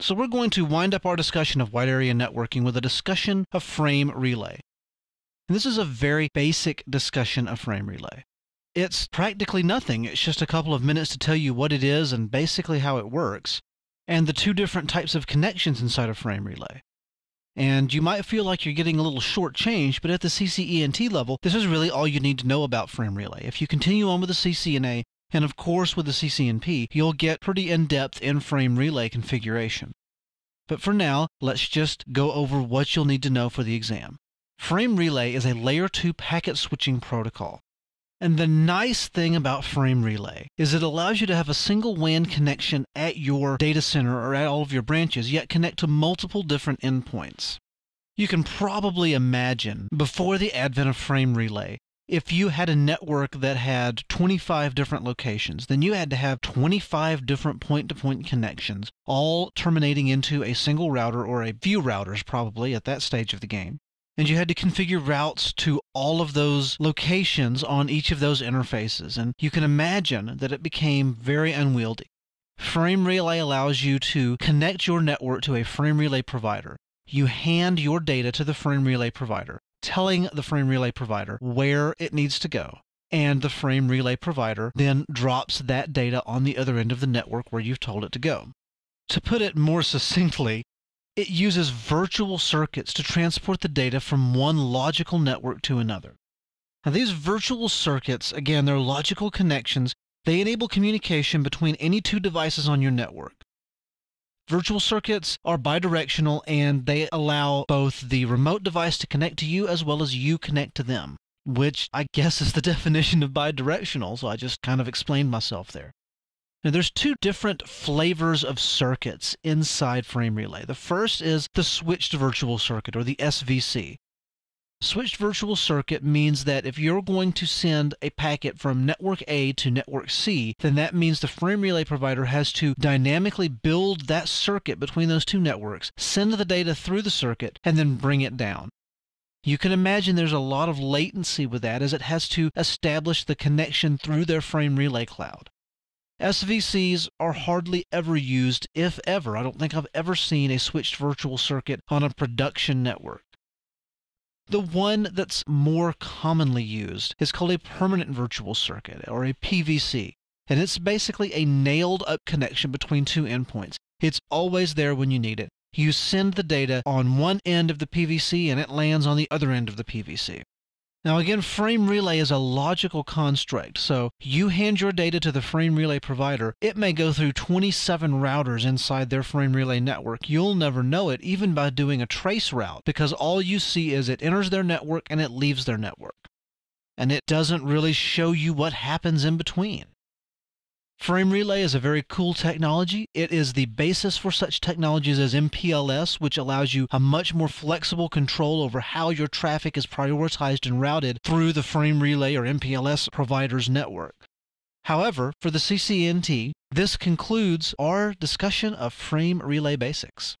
So we're going to wind up our discussion of wide area networking with a discussion of frame relay. And this is a very basic discussion of frame relay. It's practically nothing. It's just a couple of minutes to tell you what it is and basically how it works, and the two different types of connections inside of frame relay. And you might feel like you're getting a little shortchanged, but at the CCENT level, this is really all you need to know about frame relay. If you continue on with the CCNA, and of course with the CCNP, you'll get pretty in-depth in frame relay configuration. But for now, let's just go over what you'll need to know for the exam. Frame relay is a layer 2 packet switching protocol. And the nice thing about frame relay is it allows you to have a single WAN connection at your data center or at all of your branches, yet connect to multiple different endpoints. You can probably imagine, before the advent of frame relay, if you had a network that had 25 different locations, then you had to have 25 different point-to-point connections, all terminating into a single router or a few routers probably at that stage of the game. And you had to configure routes to all of those locations on each of those interfaces. And you can imagine that it became very unwieldy. Frame relay allows you to connect your network to a frame relay provider. You hand your data to the frame relay provider, telling the frame relay provider where it needs to go. And the frame relay provider then drops that data on the other end of the network where you've told it to go. To put it more succinctly, it uses virtual circuits to transport the data from one logical network to another. Now these virtual circuits, again, they're logical connections. They enable communication between any two devices on your network. Virtual circuits are bidirectional, and they allow both the remote device to connect to you as well as you connect to them, which I guess is the definition of bidirectional, so I just kind of explained myself there. Now, there's two different flavors of circuits inside frame relay. The first is the switched virtual circuit, or the SVC. Switched virtual circuit means that if you're going to send a packet from network A to network C, then that means the frame relay provider has to dynamically build that circuit between those two networks, send the data through the circuit, and then bring it down. You can imagine there's a lot of latency with that, as it has to establish the connection through their frame relay cloud. SVCs are hardly ever used, if ever. I don't think I've ever seen a switched virtual circuit on a production network. The one that's more commonly used is called a permanent virtual circuit, or a PVC, and it's basically a nailed-up connection between two endpoints. It's always there when you need it. You send the data on one end of the PVC, and it lands on the other end of the PVC. Now again, frame relay is a logical construct, so you hand your data to the frame relay provider. It may go through 27 routers inside their frame relay network. You'll never know it, even by doing a trace route, because all you see is it enters their network and it leaves their network. And it doesn't really show you what happens in between. Frame relay is a very cool technology. It is the basis for such technologies as MPLS, which allows you a much more flexible control over how your traffic is prioritized and routed through the frame relay or MPLS provider's network. However, for the CCNT, this concludes our discussion of frame relay basics.